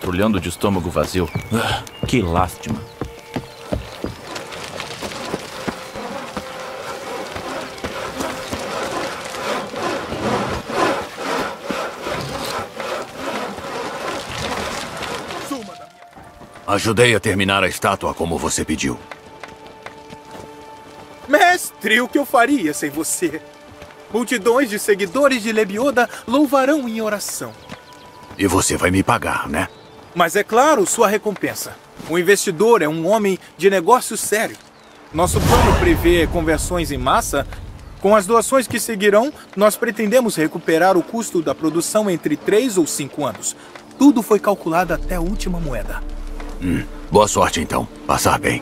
patrulhando de estômago vazio. Que lástima. Ajudei a terminar a estátua como você pediu. Mestre, o que eu faria sem você? Multidões de seguidores de Lebioda louvarão em oração. E você vai me pagar, né? Mas é claro, sua recompensa. O investidor é um homem de negócio sério. Nosso plano prevê conversões em massa. Com as doações que seguirão, nós pretendemos recuperar o custo da produção entre 3 ou 5 anos. Tudo foi calculado até a última moeda. Boa sorte, então. Passar bem.